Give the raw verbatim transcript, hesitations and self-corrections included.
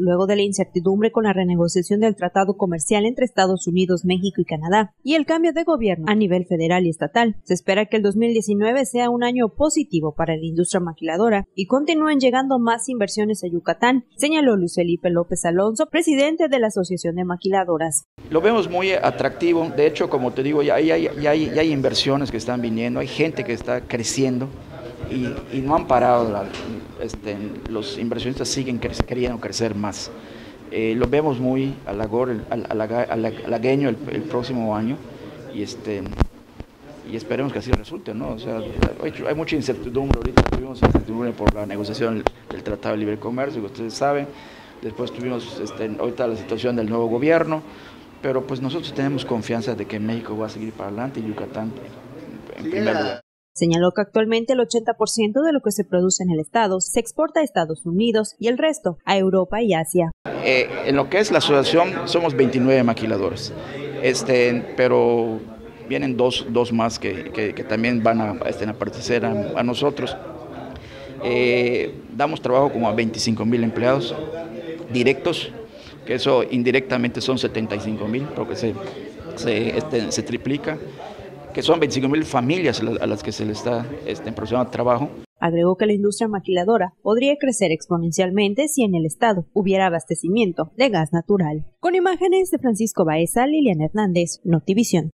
luego de la incertidumbre con la renegociación del Tratado Comercial entre Estados Unidos, México y Canadá y el cambio de gobierno a nivel federal y estatal. Se espera que el dos mil diecinueve sea un año positivo para la industria maquiladora y continúen llegando más inversiones a Yucatán, señaló Luis Felipe López Alonso, presidente de la Asociación de Maquiladoras. Lo vemos muy atractivo, de hecho, como te digo, ya hay, ya hay, ya hay inversiones que están viniendo, hay gente que está creciendo. Y, y no han parado, la, este, los inversionistas siguen crece, queriendo crecer más. Eh, lo vemos muy halagüeño al, al, al, al, el, el próximo año y, este, y esperemos que así resulte, ¿no? O sea, hay, hay mucha incertidumbre, ahorita tuvimos incertidumbre por la negociación del Tratado de Libre Comercio, que ustedes saben, después tuvimos este, ahorita la situación del nuevo gobierno, pero pues nosotros tenemos confianza de que México va a seguir para adelante y Yucatán en sí, primer lugar. Señaló que actualmente el ochenta por ciento de lo que se produce en el estado se exporta a Estados Unidos y el resto a Europa y Asia. Eh, en lo que es la asociación somos veintinueve maquiladores, este, pero vienen dos, dos más que, que, que también van a, este, a pertenecer a, a nosotros. Eh, damos trabajo como a veinticinco mil empleados directos, que eso indirectamente son setenta y cinco mil, porque se, se, este, se triplica. Que son veinticinco mil familias a las que se le está este, proporcionando trabajo. Agregó que la industria maquiladora podría crecer exponencialmente si en el estado hubiera abastecimiento de gas natural. Con imágenes de Francisco Baeza, Lilian Hernández, Notivisión.